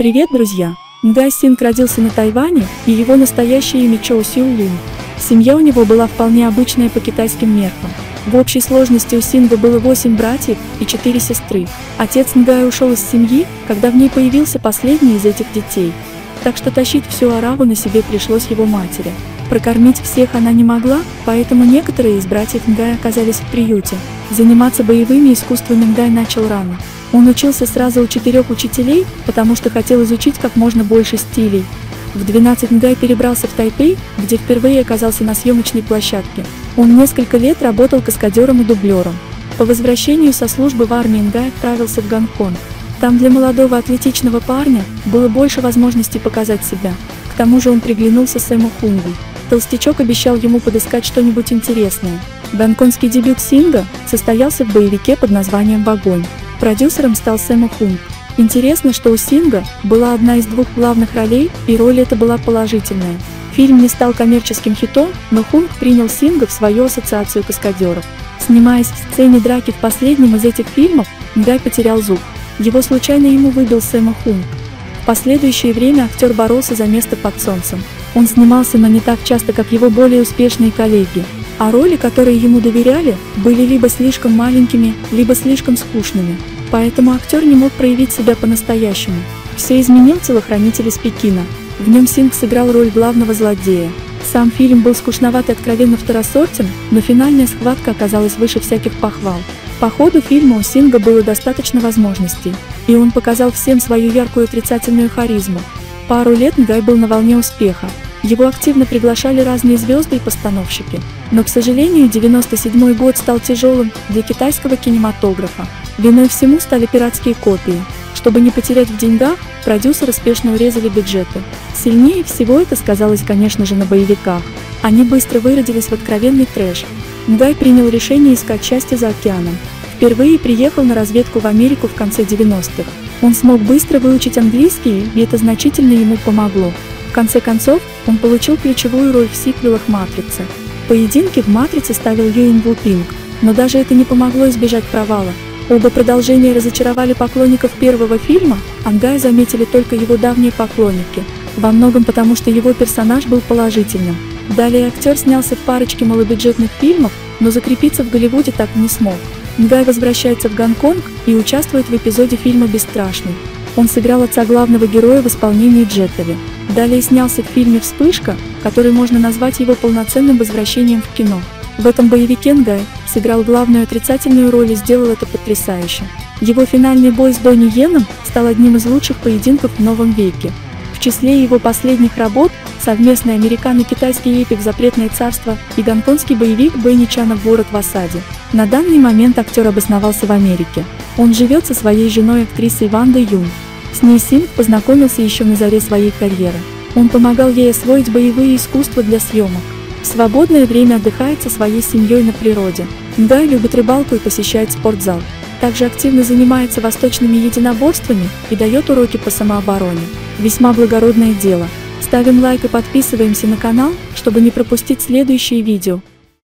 Привет, друзья! Нгай Синг родился на Тайване, и его настоящее имя Чоу Сиулин. Семья у него была вполне обычная по китайским меркам. В общей сложности у Синга было 8 братьев и 4 сестры. Отец Нгая ушел из семьи, когда в ней появился последний из этих детей. Так что тащить всю ораву на себе пришлось его матери. Прокормить всех она не могла, поэтому некоторые из братьев Нгая оказались в приюте. Заниматься боевыми искусствами Нгай начал рано. Он учился сразу у 4 учителей, потому что хотел изучить как можно больше стилей. В 12 Нгай перебрался в Тайпей, где впервые оказался на съемочной площадке. Он несколько лет работал каскадером и дублером. По возвращению со службы в армии Нгай отправился в Гонконг. Там для молодого атлетичного парня было больше возможностей показать себя. К тому же он приглянулся Сэму Хунгу. Толстячок обещал ему подыскать что-нибудь интересное. Гонконгский дебют Синга состоялся в боевике под названием «Вогонь». Продюсером стал Сэм Хун. Интересно, что у Синга была одна из двух главных ролей, и роль эта была положительная. Фильм не стал коммерческим хитом, но Хунг принял Синга в свою ассоциацию каскадеров. Снимаясь в сцене драки в последнем из этих фильмов, Нгай потерял зуб. Его случайно ему выбил Сэм Хун. В последующее время актер боролся за место под солнцем. Он снимался, но не так часто, как его более успешные коллеги. А роли, которые ему доверяли, были либо слишком маленькими, либо слишком скучными. Поэтому актер не мог проявить себя по-настоящему. Все изменил телохранитель из Пекина. В нем Синг сыграл роль главного злодея. Сам фильм был скучноват и откровенно второсортен, но финальная схватка оказалась выше всяких похвал. По ходу фильма у Синга было достаточно возможностей, и он показал всем свою яркую отрицательную харизму. Пару лет Нгай был на волне успеха. Его активно приглашали разные звезды и постановщики. Но, к сожалению, 1997 год стал тяжелым для китайского кинематографа. Виной всему стали пиратские копии. Чтобы не потерять в деньгах, продюсеры спешно урезали бюджеты. Сильнее всего это сказалось, конечно же, на боевиках. Они быстро выродились в откровенный трэш. Нгай принял решение искать счастье за океаном. Впервые приехал на разведку в Америку в конце 90-х. Он смог быстро выучить английский, и это значительно ему помогло. В конце концов, он получил ключевую роль в сиквелах «Матрицы». Поединки в «Матрице» ставил Юэнь Вупинг, но даже это не помогло избежать провала. Оба продолжения разочаровали поклонников первого фильма, а Нгая заметили только его давние поклонники, во многом потому, что его персонаж был положительным. Далее актер снялся в парочке малобюджетных фильмов, но закрепиться в Голливуде так и не смог. Нгай возвращается в Гонконг и участвует в эпизоде фильма «Бесстрашный». Он сыграл отца главного героя в исполнении Джета Ли. Далее снялся в фильме «Вспышка», который можно назвать его полноценным возвращением в кино. В этом боевике Нгай сыграл главную отрицательную роль и сделал это потрясающе. Его финальный бой с Донни Йеном стал одним из лучших поединков в новом веке. В числе его последних работ – совместный американо-китайский эпик «Запретное царство» и гонконгский боевик Бенни Чана «Город в осаде». На данный момент актер обосновался в Америке. Он живет со своей женой, актрисой Вандой Юн. С ней Синг познакомился еще на заре своей карьеры. Он помогал ей освоить боевые искусства для съемок. В свободное время отдыхает со своей семьей на природе. Нгай любит рыбалку и посещает спортзал. Также активно занимается восточными единоборствами и дает уроки по самообороне. Весьма благородное дело. Ставим лайк и подписываемся на канал, чтобы не пропустить следующие видео.